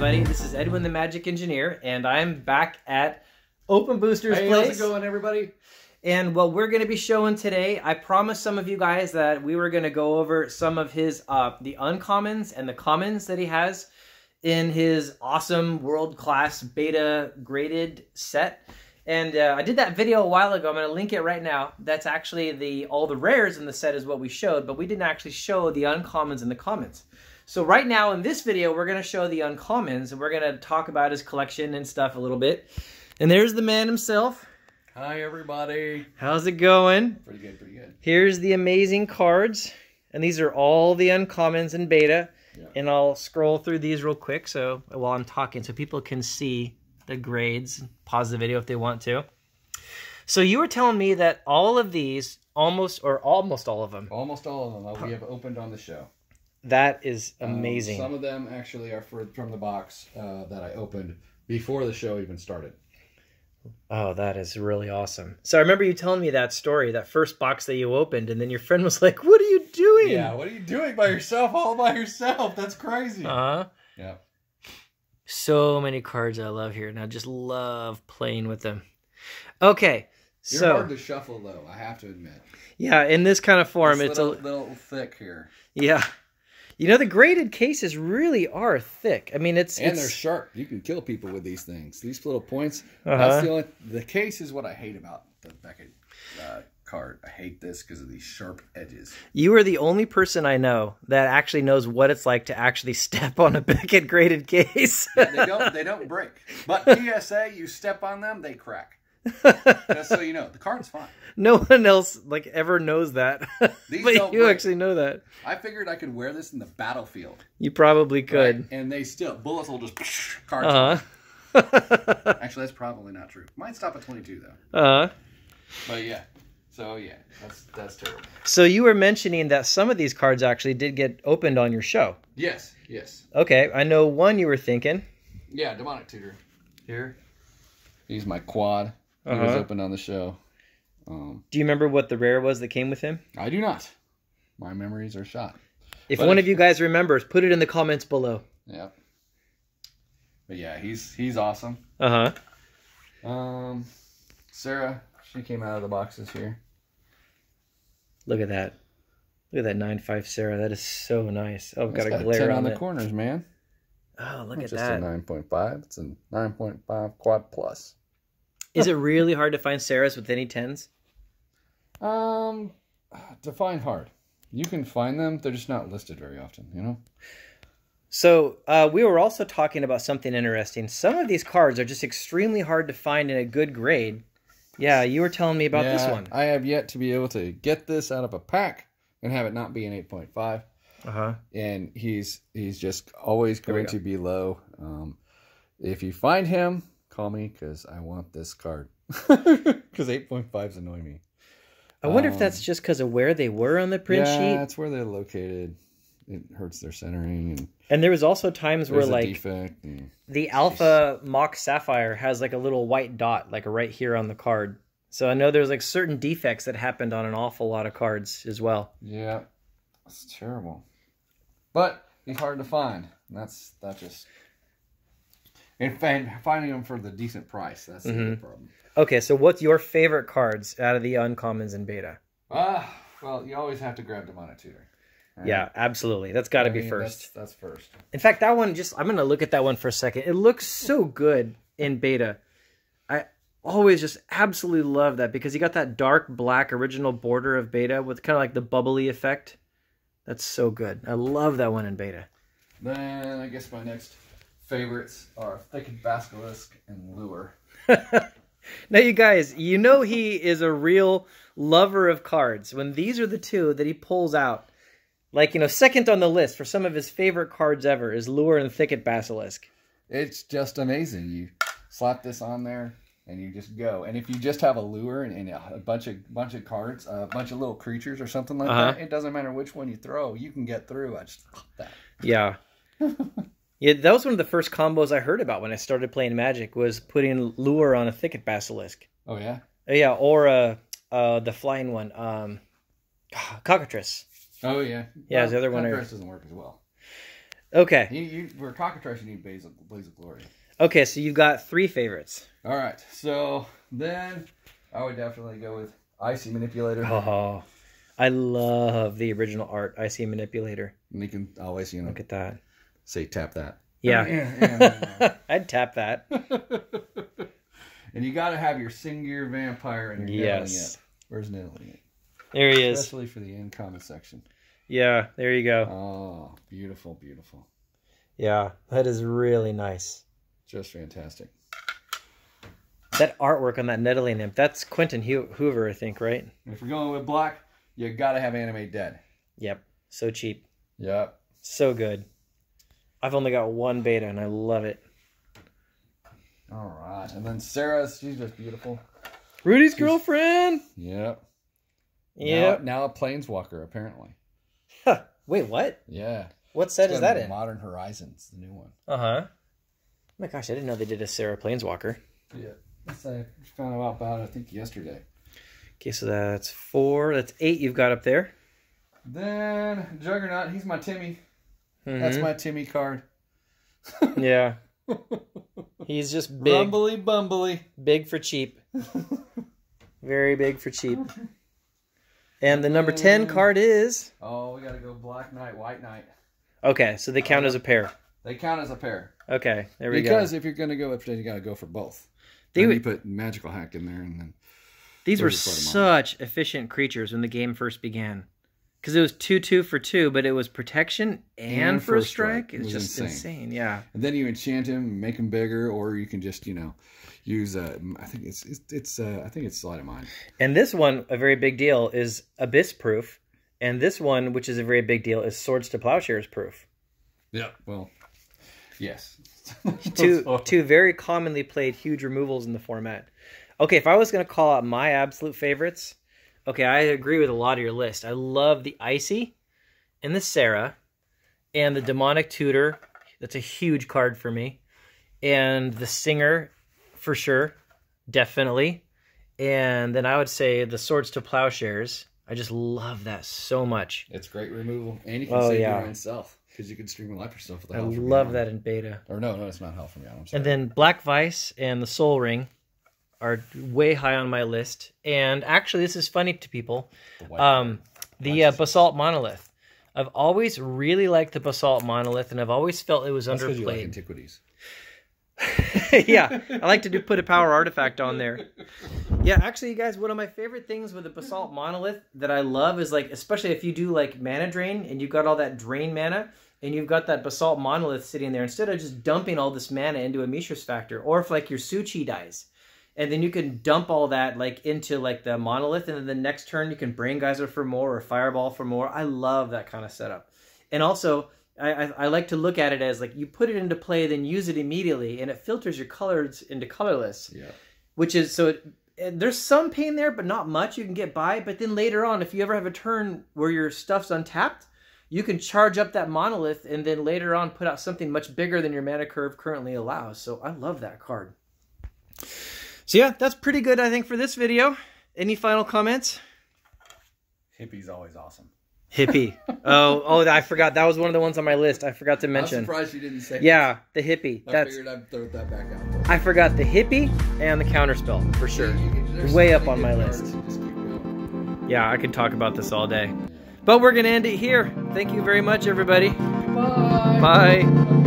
everybody. This is Edwin the Magic Engineer, and I'm back at Open Boosters Place. How's it going, everybody? And what we're going to be showing today, I promised some of you guys that we were going to go over some of his, the uncommons and the commons that he has in his awesome world-class beta graded set. And I did that video a while ago. I'm going to link it right now. That's actually all the rares in the set is what we showed, but we didn't actually show the uncommons and the commons. So right now in this video, we're going to show the uncommons, and we're going to talk about his collection and stuff a little bit. And there's the man himself. Hi, everybody. How's it going? Pretty good, pretty good. Here's the amazing cards. And these are all the uncommons in beta. Yeah. And I'll scroll through these real quick so while I'm talking so people can see the grades. Pause the video if they want to. So you were telling me that all of these, almost all of them. Almost all of them we have opened on the show. That is amazing. Some of them actually are from the box that I opened before the show even started. Oh, that is really awesome. So I remember you telling me that story, that first box that you opened, and then your friend was like, what are you doing? Yeah, what are you doing by yourself, all by yourself? That's crazy. Uh-huh. Yeah. So many cards I love here, and I just love playing with them. Okay. You're hard to shuffle, though, I have to admit. Yeah, in this kind of form, it's a little thick here. Yeah. You know, the graded cases really are thick. I mean, it's they're sharp. You can kill people with these things. These little points. That's the case is what I hate about the Beckett card. I hate this because of these sharp edges. You are the only person I know that actually knows what it's like to actually step on a Beckett graded case. Yeah, they don't break. But PSA, you step on them, they crack. Just so you know, the card's fine. No one else like ever knows that. These but you break. Actually know that. I figured I could wear this in the battlefield. You probably could. Right? And they still bullets will just cards. Actually, that's probably not true. Might stop at 22 though. But yeah. So yeah, that's terrible. So you were mentioning that some of these cards actually did get opened on your show. Yes. Yes. Okay, I know one you were thinking. Yeah, Demonic Tutor. Here. He's my quad. He was opened on the show. Do you remember what the rare was that came with him? I do not. My memories are shot. If one of you guys remembers, put it in the comments below. Yeah. But yeah, he's awesome. Serra, she came out of the boxes here. Look at that. Look at that 9/5 Serra. That is so nice. Oh, got a glare on the corners, man. Oh, look at that. It's just a 9.5. It's a 9.5 quad plus. Is it really hard to find Serras with any 10s? To find hard. You can find them. They're just not listed very often, you know? So we were also talking about something interesting. Some of these cards are just extremely hard to find in a good grade. Yeah, you were telling me about this one. I have yet to be able to get this out of a pack and have it not be an 8.5. And he's just always going to be low. If you find him... Call me because I want this card. Because 8.5s annoy me. I wonder if that's just because of where they were on the print sheet. Yeah, that's where they're located. It hurts their centering. And there was also times where like the Alpha Mock Sapphire has like a little white dot like right here on the card. So I know there's like certain defects that happened on an awful lot of cards as well. Yeah, that's terrible. But it's hard to find. That just... And finding them for the decent price. That's the other problem. Okay, so what's your favorite cards out of the uncommons in beta? Well, you always have to grab Demonic Tutor. Right? Yeah, absolutely. That's got to be first. That's first. In fact, that one, I'm going to look at that one for a second. It looks so good in beta. I always just absolutely love that because you got that dark black original border of beta with kind of like the bubbly effect. That's so good. I love that one in beta. Then I guess my next... favorites are Thicket Basilisk and Lure. Now, you guys, you know he is a real lover of cards when these are the two that he pulls out. Like, you know, second on the list for some of his favorite cards ever is Lure and Thicket Basilisk. It's just amazing. You slap this on there and you just go. And if you just have a lure and a bunch of cards, a bunch of little creatures or something like that, it doesn't matter which one you throw, you can get through. I just love that. Yeah. Yeah, that was one of the first combos I heard about when I started playing Magic was putting Lure on a Thicket Basilisk. Oh, yeah? Yeah, or the flying one, Cockatrice. Oh, yeah. Yeah, well, the other one. Cockatrice doesn't work as well. Okay. For Cockatrice, you need Blaze of Glory. Okay, so you've got three favorites. All right, so then I would definitely go with Icy Manipulator. Oh, I love the original art, Icy Manipulator. And you can always, you know, look at that. Say tap that. Yeah, yeah. I'd tap that. And you got to have your Singir Vampire and your Nettling Imp. Where's Nettling Imp? There he is. Especially for the in comment section. Yeah, there you go. Oh, beautiful, beautiful. Yeah, that is really nice. Just fantastic. That artwork on that Nettling Imp, that's Quentin Hoover, I think, right? If you're going with black, you got to have Animate Dead. Yep, so cheap. Yep. So good. I've only got one beta, and I love it. All right, and then Serra, she's just beautiful. Rudy's girlfriend. Yep. Yeah. Now a Planeswalker, apparently. Huh. Wait, what? Yeah. What set is that in? Modern Horizons, the new one. Uh-huh. Oh my gosh, I didn't know they did a Serra Planeswalker. Yeah. That's, I found out about it, I think, yesterday. Okay, so that's 4. That's 8 you've got up there. Then Juggernaut, he's my Timmy. Mm-hmm. That's my Timmy card. Yeah. He's just big. Rumbly bumbly. Big for cheap. Very big for cheap. And the number 10 card is... Oh, we got to go Black Knight, White Knight. Okay, so they count as a pair. They count as a pair. Okay, there we go. Because if you're going to go up to you got to go for both. You put Magical Hack in there. And then these were such efficient creatures when the game first began. Because it was 2-2 for 2, but it was protection and first strike. It was just insane, yeah. And then you enchant him, make him bigger, or you can just, you know, use I think it's Sleight of Mind. And this one, a very big deal, is Abyss proof, and this one, which is a very big deal, is Swords to Plowshares proof. Yeah, well, yes. Two very commonly played huge removals in the format. Okay, if I was going to call out my absolute favorites. Okay, I agree with a lot of your list. I love the Icy and the Serra and the Demonic Tutor. That's a huge card for me. And the Singir, for sure, definitely. And then I would say the Swords to Plowshares. I just love that so much. It's great removal. And you can save your own self because you can stream and life yourself with the Hell from Beyond. I love that in beta. Or no, it's not Hell from Beyond. I'm sorry. And then Black Vice and the Soul Ring are way high on my list. And actually, this is funny to people. The Basalt Monolith. I've always really liked the Basalt Monolith, and I've always felt it was underplayed. You like Antiquities. Yeah, I like to put a Power Artifact on there. Yeah, actually, you guys, one of my favorite things with the Basalt Monolith that I love is, like, especially if you do, like, Mana Drain, and you've got all that Drain Mana, and you've got that Basalt Monolith sitting there, instead of just dumping all this mana into a Mishra's Factor, or if, like, your Suchi dies. And then you can dump all that like into like the monolith, and then the next turn you can Brain Geyser for more or Fireball for more. I love that kind of setup. And also, I like to look at it as like you put it into play, then use it immediately, and it filters your colors into colorless. Yeah. Which is, so there's some pain there, but not much. You can get by, but then later on, if you ever have a turn where your stuff's untapped, you can charge up that monolith and then later on put out something much bigger than your mana curve currently allows. So I love that card. So yeah, that's pretty good, I think, for this video. Any final comments? Hippie's always awesome. Hippie. Oh, I forgot. That was one of the ones on my list. I forgot to mention. I'm surprised you didn't say. Yeah, the hippie. I figured I'd throw that back out. I forgot the hippie and the counterspell, for sure. Yeah, way up on my list. Yeah, I could talk about this all day. But we're going to end it here. Thank you very much, everybody. Bye. Bye.